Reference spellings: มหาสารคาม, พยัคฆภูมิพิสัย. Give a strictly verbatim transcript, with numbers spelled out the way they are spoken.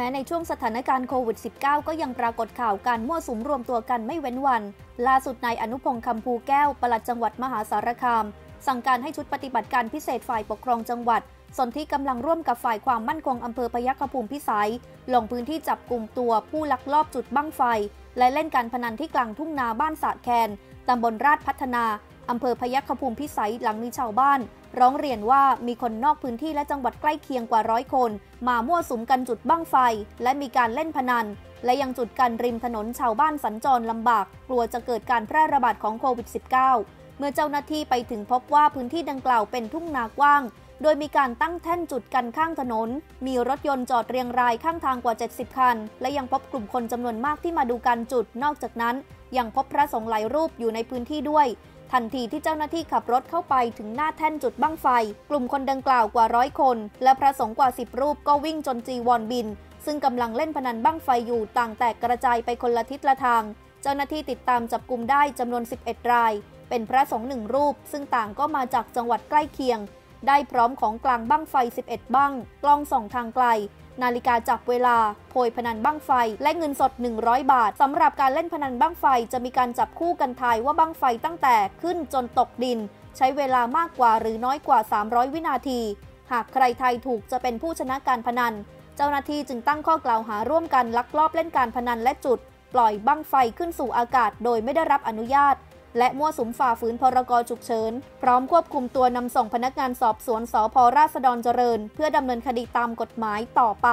ม้ในช่วงสถานการณ์โควิด สิบเก้า ก็ยังปรากฏข่าวการมั่วสุมรวมตัวกันไม่เว้นวันล่าสุดนายอนุพงษ์คำภูแก้วปลัดจังหวัดมหาสารคามสั่งการให้ชุดปฏิบัติการพิเศษฝ่ายปกครองจังหวัดส่วนที่กำลังร่วมกับฝ่ายความมั่นคงอำเภอพยัคฆภูมิพิสัยลงพื้นที่จับกลุ่มตัวผู้ลักลอบจุดบั้งไฟและเล่นการพนันที่กลางทุ่งนาบ้านสะแคนตำบลราชพัฒนาอำเภอพยัคฆภูมิพิสัยหลังมีชาวบ้านร้องเรียนว่ามีคนนอกพื้นที่และจังหวัดใกล้เคียงกว่าร้อยคนมามั่วสุมกันจุดบั้งไฟและมีการเล่นพนันและยังจุดกันริมถนนชาวบ้านสัญจรลำบากกลัวจะเกิดการแพร่ระบาดของโควิด สิบเก้า เมื่อเจ้าหน้าที่ไปถึงพบว่าพื้นที่ดังกล่าวเป็นทุ่งนากว้างโดยมีการตั้งแท่นจุดกันข้างถนนมีรถยนต์จอดเรียงรายข้างทางกว่าเจ็ดสิบคันและยังพบกลุ่มคนจำนวนมากที่มาดูการจุดนอกจากนั้นยังพบพระสงฆ์หลายรูปอยู่ในพื้นที่ด้วยทันทีที่เจ้าหน้าที่ขับรถเข้าไปถึงหน้าแท่นจุดบั้งไฟกลุ่มคนดังกล่าวกว่าร้อยคนและพระสงฆ์กว่าสิบรูปก็วิ่งจนจีวรบินซึ่งกำลังเล่นพนันบั้งไฟอยู่ต่างแตกกระจายไปคนละทิศละทางเจ้าหน้าที่ติดตามจับกุมได้จำนวนสิบเอ็ดรายเป็นพระสงฆ์หนึ่งรูปซึ่งต่างก็มาจากจังหวัดใกล้เคียงได้พร้อมของกลางบั้งไฟสิบเอ็ดบั้งกล้องส่องทางไกลนาฬิกาจับเวลาโพยพนันบั้งไฟและเงินสดหนึ่งร้อยบาทสำหรับการเล่นพนันบั้งไฟจะมีการจับคู่กันทายว่าบั้งไฟตั้งแต่ขึ้นจนตกดินใช้เวลามากกว่าหรือน้อยกว่าสามร้อยวินาทีหากใครทายถูกจะเป็นผู้ชนะการพนันเจ้าหน้าที่จึงตั้งข้อกล่าวหาร่วมกันลักลอบเล่นการพนันและจุดปล่อยบั้งไฟขึ้นสู่อากาศโดยไม่ได้รับอนุญาตและมั่วสุมฝ่าฝืนพรกฉุกเฉินพร้อมควบคุมตัวนำส่งพนักงานสอบสวนสภ.ราษฎรเจริญเพื่อดำเนินคดีตามกฎหมายต่อไป